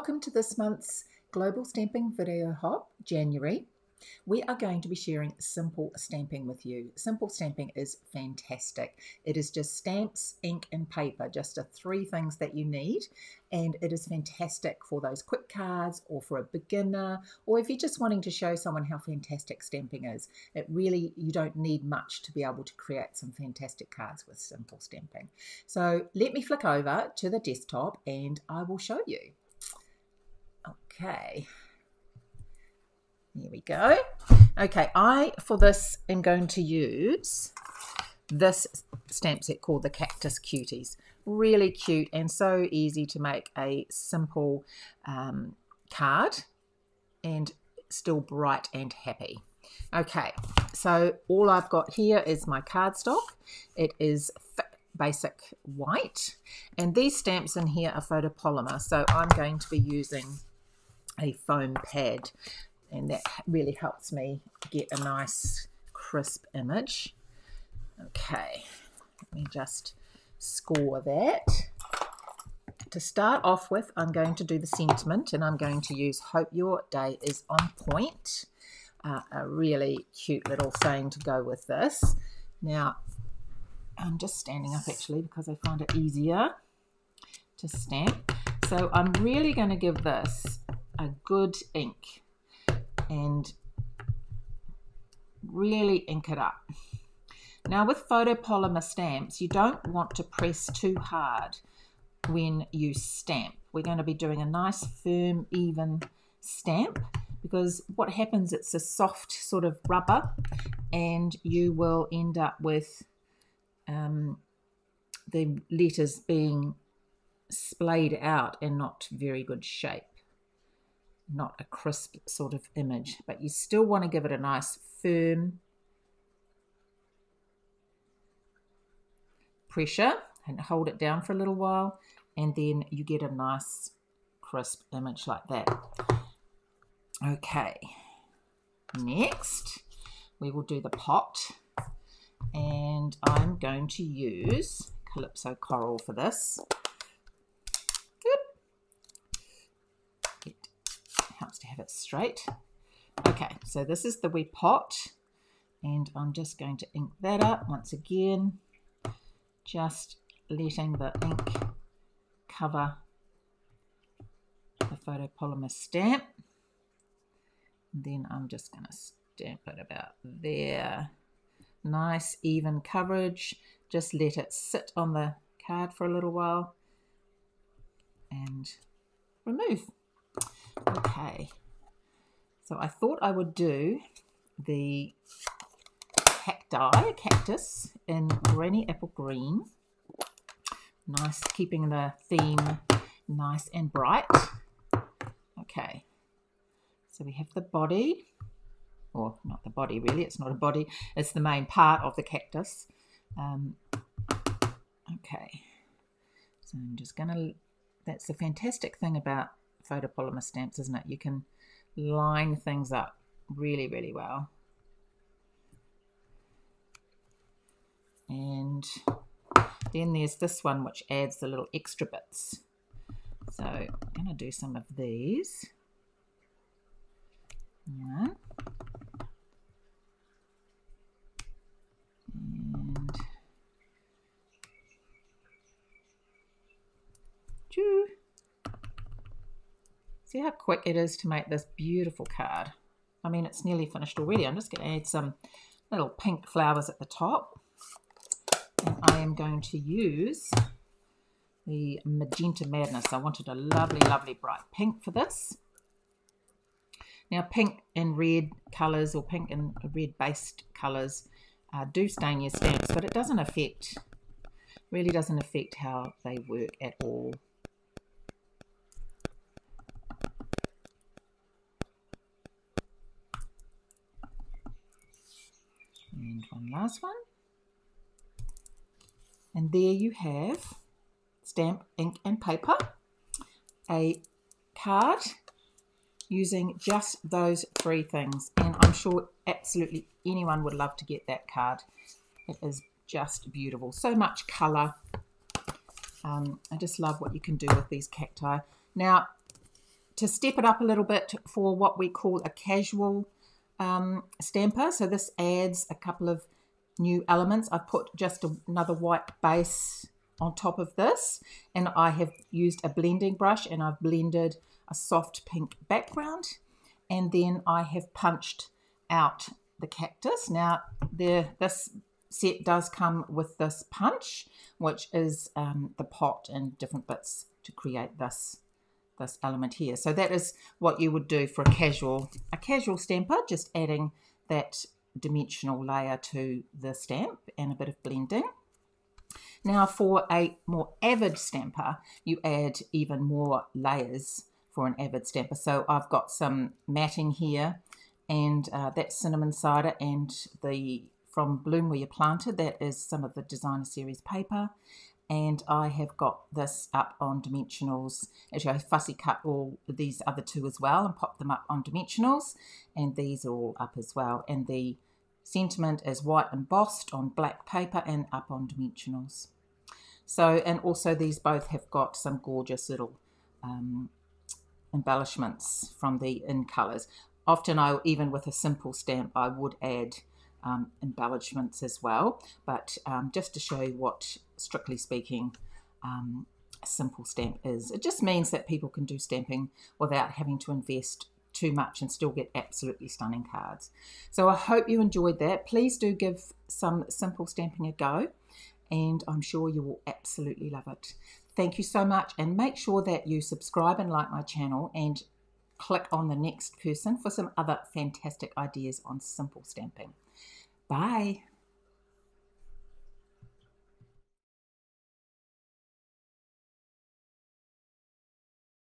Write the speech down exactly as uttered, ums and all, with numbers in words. Welcome to this month's Global Stamping Video Hop, January. We are going to be sharing simple stamping with you. Simple stamping is fantastic. It is just stamps, ink and paper, just the three things that you need, and it is fantastic for those quick cards or for a beginner, or if you're just wanting to show someone how fantastic stamping is. It really, you don't need much to be able to create some fantastic cards with simple stamping. So let me flick over to the desktop and I will show you. Okay. There we go. Okay, I, for this, am going to use this stamp set called the Cactus Cuties. Really cute and so easy to make a simple um, card and still bright and happy. Okay, so all I've got here is my cardstock. It is thick, basic white. And these stamps in here are photopolymer, so I'm going to be using a foam pad. And that really helps me get a nice crisp image. Okay, let me just score that. To start off with, I'm going to do the sentiment and I'm going to use Hope Your Day Is On Point. Uh, a really cute little saying to go with this. Now, I'm just standing up actually because I find it easier to stamp. So I'm really going to give this a good ink and really ink it up. Now with photopolymer stamps, you don't want to press too hard when you stamp. We're going to be doing a nice, firm, even stamp because what happens, it's a soft sort of rubber and you will end up with um, the letters being splayed out and not very good shape. Not a crisp sort of image, but you still want to give it a nice firm pressure and hold it down for a little while, and then you get a nice crisp image like that. Okay, next we will do the pot, and I'm going to use Calypso Coral for this. Helps to have it straight. Okay, so this is the wee pot and I'm just going to ink that up once again, just letting the ink cover the photopolymer stamp, and then I'm just going to stamp it about there. Nice even coverage, just let it sit on the card for a little while and remove. Okay, so I thought I would do the cacti, cactus in Granny Apple Green. Nice, keeping the theme nice and bright. Okay, so we have the body, or not the body really, it's not a body, it's the main part of the cactus. Um, okay, so I'm just going to, that's the fantastic thing about photopolymer stamps, isn't it? You can line things up really, really well. And then there's this one which adds the little extra bits. So I'm going to do some of these. One. And two. See how quick it is to make this beautiful card. I mean, it's nearly finished already. I'm just going to add some little pink flowers at the top. And I am going to use the Magenta Madness. I wanted a lovely, lovely bright pink for this. Now, pink and red colours, or pink and red-based colours, uh, do stain your stamps, but it doesn't affect, really doesn't affect how they work at all. And one last one. And there you have stamp, ink and paper, a card using just those three things. And I'm sure absolutely anyone would love to get that card. It is just beautiful. So much colour. Um, I just love what you can do with these cacti. Now, to step it up a little bit for what we call a casual um, stamper. So this adds a couple of new elements. I've put just a, another white base on top of this, and I have used a blending brush and I've blended a soft pink background, and then I have punched out the cactus. Now the, this set does come with this punch, which is um, the pot and different bits to create this this element here. So that is what you would do for a casual a casual stamper, just adding that dimensional layer to the stamp and a bit of blending. Now for a more avid stamper, you add even more layers for an avid stamper. So I've got some matting here, and uh, that's Cinnamon Cider, and the from Bloom Where You're Planted, that is some of the Designer Series paper. And I have got this up on dimensionals. Actually, I fussy cut all these other two as well and pop them up on dimensionals, and these are all up as well. And the sentiment is white embossed on black paper and up on dimensionals. So, and also these both have got some gorgeous little um, embellishments from the in colors. Often I, even with a simple stamp, I would add Um, embellishments as well, but um, just to show you what, strictly speaking, um, a simple stamp is. It just means that people can do stamping without having to invest too much and still get absolutely stunning cards. So I hope you enjoyed that. Please do give some simple stamping a go, and I'm sure you will absolutely love it. Thank you so much, and make sure that you subscribe and like my channel, and click on the next person for some other fantastic ideas on simple stamping. Bye.